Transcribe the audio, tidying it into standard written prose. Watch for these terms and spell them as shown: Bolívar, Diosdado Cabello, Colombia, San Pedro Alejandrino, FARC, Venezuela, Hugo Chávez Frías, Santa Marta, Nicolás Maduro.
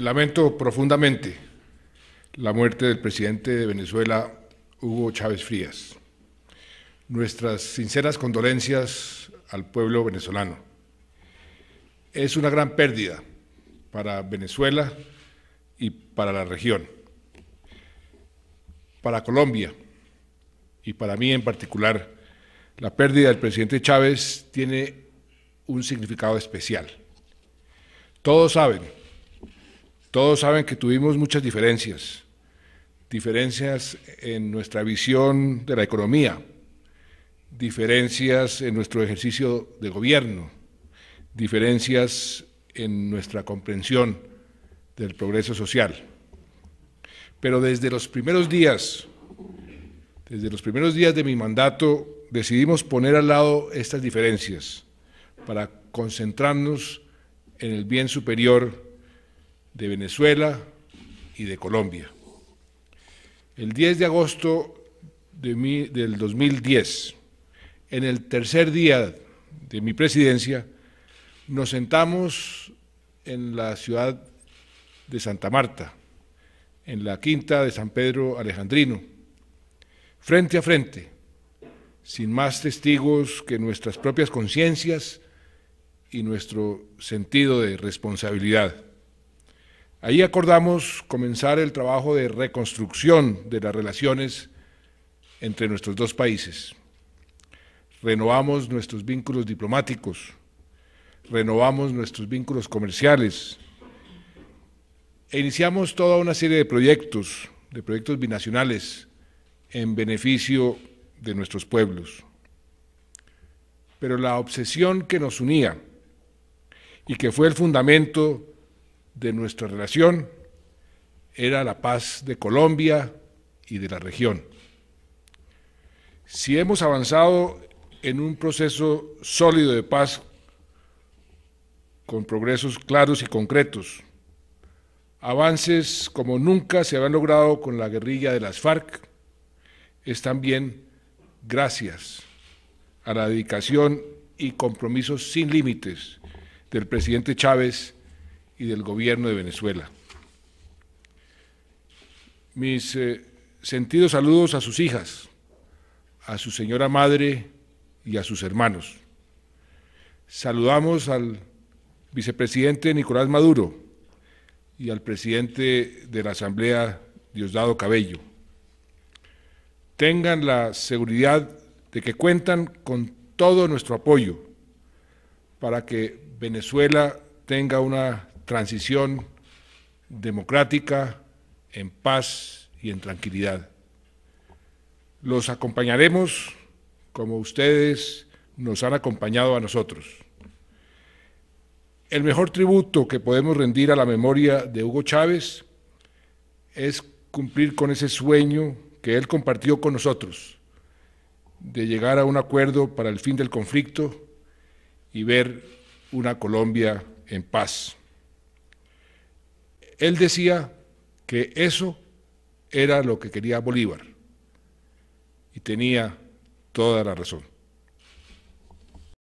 Lamento profundamente la muerte del presidente de Venezuela, Hugo Chávez Frías. Nuestras sinceras condolencias al pueblo venezolano. Es una gran pérdida para Venezuela y para la región, para Colombia y para mí en particular. La pérdida del presidente Chávez tiene un significado especial. Todos saben que tuvimos muchas diferencias en nuestra visión de la economía, diferencias en nuestro ejercicio de gobierno, diferencias en nuestra comprensión del progreso social. Pero desde los primeros días de mi mandato, decidimos poner al lado estas diferencias para concentrarnos en el bien superior de Venezuela y de Colombia. El 10 de agosto del 2010, en el tercer día de mi presidencia, nos sentamos en la ciudad de Santa Marta, en la quinta de San Pedro Alejandrino, frente a frente, sin más testigos que nuestras propias conciencias y nuestro sentido de responsabilidad. Ahí acordamos comenzar el trabajo de reconstrucción de las relaciones entre nuestros dos países. Renovamos nuestros vínculos diplomáticos, renovamos nuestros vínculos comerciales e iniciamos toda una serie de proyectos binacionales en beneficio de nuestros pueblos. Pero la obsesión que nos unía y que fue el fundamento de nuestra relación era la paz de Colombia y de la región. Si hemos avanzado en un proceso sólido de paz con progresos claros y concretos, avances como nunca se habían logrado con la guerrilla de las FARC, es también gracias a la dedicación y compromisos sin límites del presidente Chávez y del gobierno de Venezuela. Mis sentidos saludos a sus hijas, a su señora madre y a sus hermanos. Saludamos al vicepresidente Nicolás Maduro y al presidente de la Asamblea, Diosdado Cabello. Tengan la seguridad de que cuentan con todo nuestro apoyo para que Venezuela tenga una transición democrática en paz y en tranquilidad. Los acompañaremos como ustedes nos han acompañado a nosotros. El mejor tributo que podemos rendir a la memoria de Hugo Chávez es cumplir con ese sueño que él compartió con nosotros, de llegar a un acuerdo para el fin del conflicto y ver una Colombia en paz. Él decía que eso era lo que quería Bolívar y tenía toda la razón.